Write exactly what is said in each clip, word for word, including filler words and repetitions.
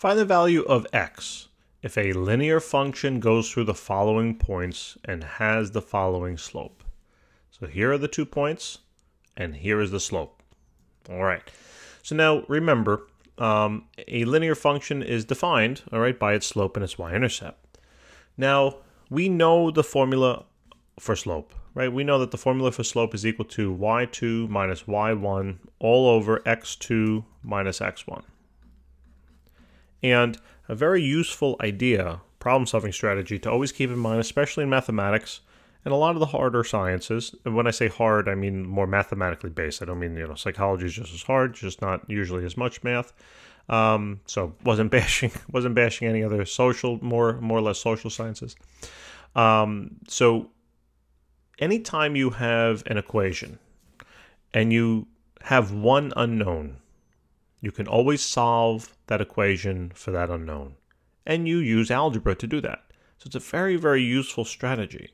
Find the value of x if a linear function goes through the following points and has the following slope. So here are the two points, and here is the slope. All right. So now remember, um, a linear function is defined, all right, by its slope and its y-intercept. Now we know the formula for slope, right? We know that the formula for slope is equal to y two minus y one all over x two minus x one. And a very useful idea, problem-solving strategy to always keep in mind, especially in mathematics and a lot of the harder sciences. And when I say hard, I mean more mathematically based. I don't mean, you know, psychology is just as hard, just not usually as much math. Um, so wasn't bashing, wasn't bashing any other social, more, more or less social sciences. Um, so anytime you have an equation and you have one unknown, you can always solve that equation for that unknown. And you use algebra to do that. So it's a very, very useful strategy.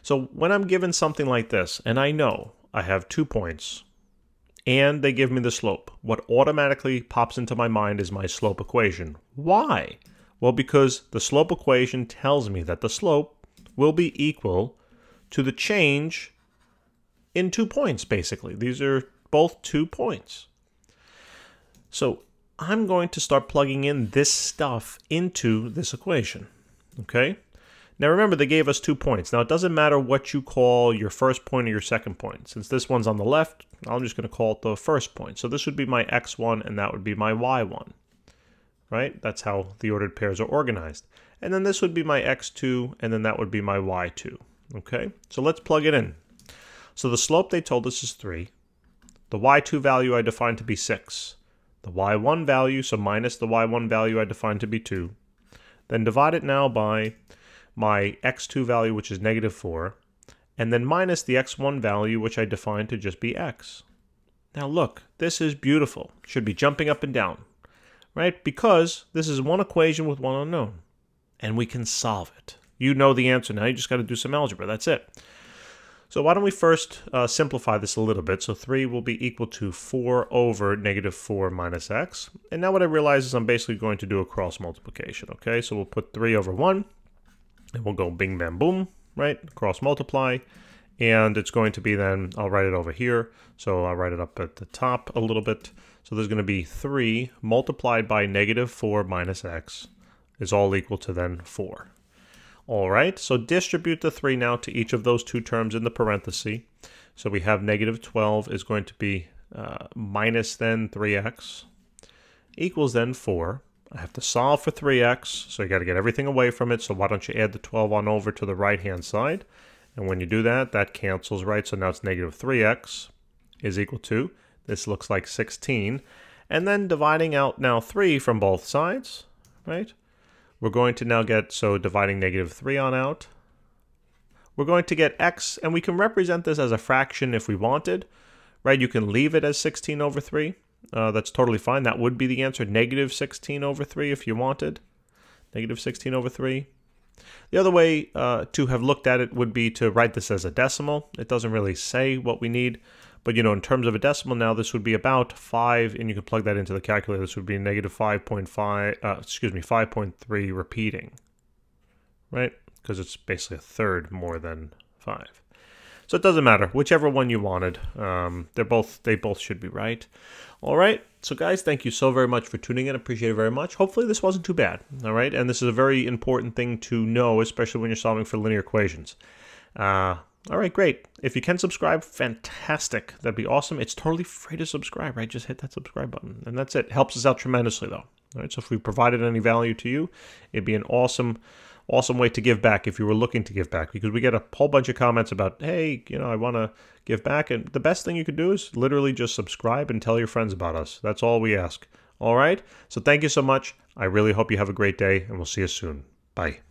So when I'm given something like this, and I know I have two points, and they give me the slope, what automatically pops into my mind is my slope equation. Why? Well, because the slope equation tells me that the slope will be equal to the change in two points, basically. These are both two points. So I'm going to start plugging in this stuff into this equation, okay? Now remember, they gave us two points. Now it doesn't matter what you call your first point or your second point. Since this one's on the left, I'm just gonna call it the first point. So this would be my x one and that would be my y one, right? That's how the ordered pairs are organized. And then this would be my x two and then that would be my y two, okay? So let's plug it in. So the slope they told us is three. The y two value I defined to be six. The y one value, so minus the y one value I defined to be two. Then divide it now by my x two value, which is negative four, and then minus the x one value, which I defined to just be x. Now look, this is beautiful. Should be jumping up and down, right? Because this is one equation with one unknown, and we can solve it. You know the answer now. You just got to do some algebra. That's it. So why don't we first uh, simplify this a little bit. So three will be equal to four over negative four minus x. And now what I realize is I'm basically going to do a cross multiplication, okay? So we'll put three over one, and we'll go bing, bam, boom, right? Cross multiply, and it's going to be then, I'll write it over here. So I'll write it up at the top a little bit. So there's gonna be three multiplied by negative four minus x is all equal to then four. All right, so distribute the three now to each of those two terms in the parenthesis. So we have negative twelve is going to be uh, minus then three x equals then four. I have to solve for three x, so you got to get everything away from it. So why don't you add the twelve on over to the right-hand side? And when you do that, that cancels, right? So now it's negative three x is equal to, this looks like sixteen. And then dividing out now three from both sides, right? We're going to now get, so dividing negative three on out, we're going to get x, and we can represent this as a fraction if we wanted, right? You can leave it as sixteen over three. Uh, that's totally fine. That would be the answer, negative sixteen over three if you wanted. Negative sixteen over three. The other way uh, to have looked at it would be to write this as a decimal. It doesn't really say what we need, but you know, in terms of a decimal now, this would be about five, and you can plug that into the calculator. This would be negative five point five, uh, excuse me, five point three repeating, right? Because it's basically a third more than five. So it doesn't matter, whichever one you wanted. Um, they're both, they both should be right. All right, so guys, thank you so very much for tuning in. I appreciate it very much. Hopefully this wasn't too bad, all right? And this is a very important thing to know, especially when you're solving for linear equations. Uh, All right, great. If you can subscribe, fantastic. That'd be awesome. It's totally free to subscribe, right? Just hit that subscribe button, and that's it. Helps us out tremendously, though. All right, so if we provided any value to you, it'd be an awesome, awesome way to give back if you were looking to give back, because we get a whole bunch of comments about, hey, you know, I want to give back, and the best thing you could do is literally just subscribe and tell your friends about us. That's all we ask. All right, so thank you so much. I really hope you have a great day, and we'll see you soon. Bye.